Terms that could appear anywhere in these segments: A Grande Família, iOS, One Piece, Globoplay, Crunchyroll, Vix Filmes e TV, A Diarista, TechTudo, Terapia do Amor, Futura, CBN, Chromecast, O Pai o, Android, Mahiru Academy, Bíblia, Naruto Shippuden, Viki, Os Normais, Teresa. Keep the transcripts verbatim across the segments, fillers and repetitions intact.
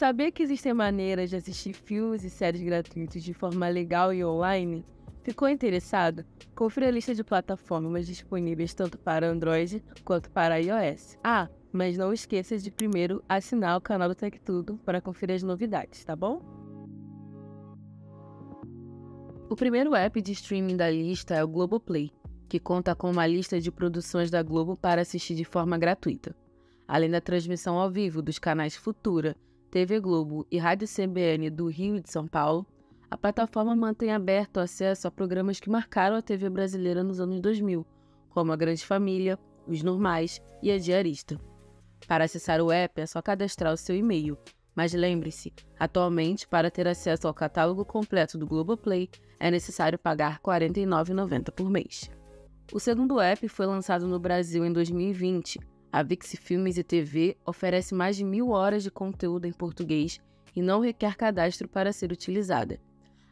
Saber que existem maneiras de assistir filmes e séries gratuitos de forma legal e online? Ficou interessado? Confira a lista de plataformas disponíveis tanto para Android quanto para iOS. Ah, mas não esqueça de primeiro assinar o canal do TechTudo para conferir as novidades, tá bom? O primeiro app de streaming da lista é o Globoplay, que conta com uma lista de produções da Globo para assistir de forma gratuita, além da transmissão ao vivo dos canais Futura, T V Globo e Rádio C B N do Rio e de São Paulo. A plataforma mantém aberto o acesso a programas que marcaram a T V brasileira nos anos dois mil, como A Grande Família, Os Normais e A Diarista. Para acessar o app é só cadastrar o seu e-mail, mas lembre-se, atualmente para ter acesso ao catálogo completo do Globoplay é necessário pagar quarenta e nove reais e noventa centavos por mês. O segundo app foi lançado no Brasil em dois mil e vinte, A Vix Filmes e T V oferece mais de mil horas de conteúdo em português e não requer cadastro para ser utilizada.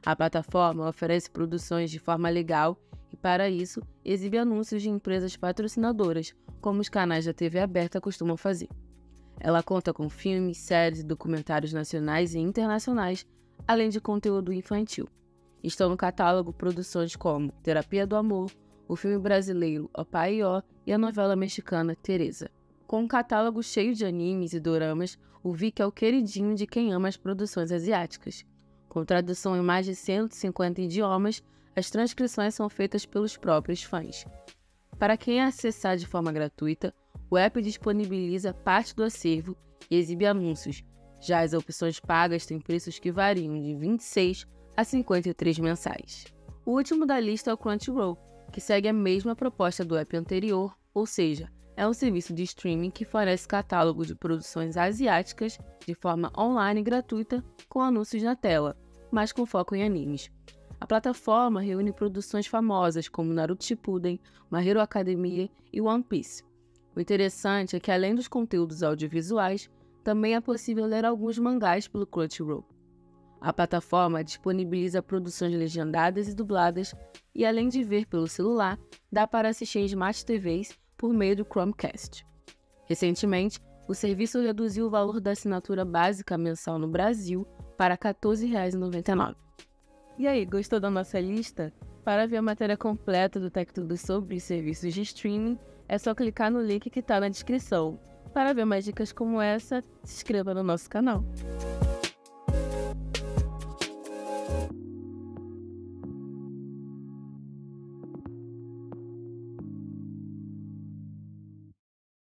A plataforma oferece produções de forma legal e, para isso, exibe anúncios de empresas patrocinadoras, como os canais da T V aberta costumam fazer. Ela conta com filmes, séries e documentários nacionais e internacionais, além de conteúdo infantil. Estão no catálogo produções como Terapia do Amor, o filme brasileiro O Pai o, e a novela mexicana Teresa. Com um catálogo cheio de animes e doramas, o Viki é o queridinho de quem ama as produções asiáticas. Com tradução em mais de cento e cinquenta idiomas, as transcrições são feitas pelos próprios fãs. Para quem acessar de forma gratuita, o app disponibiliza parte do acervo e exibe anúncios. Já as opções pagas têm preços que variam de vinte e seis a cinquenta e três mensais. O último da lista é o Crunchyroll, que segue a mesma proposta do app anterior, ou seja, é um serviço de streaming que fornece catálogo de produções asiáticas de forma online e gratuita com anúncios na tela, mas com foco em animes. A plataforma reúne produções famosas como Naruto Shippuden, Mahiru Academy e One Piece. O interessante é que, além dos conteúdos audiovisuais, também é possível ler alguns mangás pelo Crunchyroll. A plataforma disponibiliza produções legendadas e dubladas e, além de ver pelo celular, dá para assistir em Smart T Vs por meio do Chromecast. Recentemente, o serviço reduziu o valor da assinatura básica mensal no Brasil para quatorze reais e noventa e nove centavos. E aí, gostou da nossa lista? Para ver a matéria completa do TechTudo sobre serviços de streaming, é só clicar no link que está na descrição. Para ver mais dicas como essa, se inscreva no nosso canal.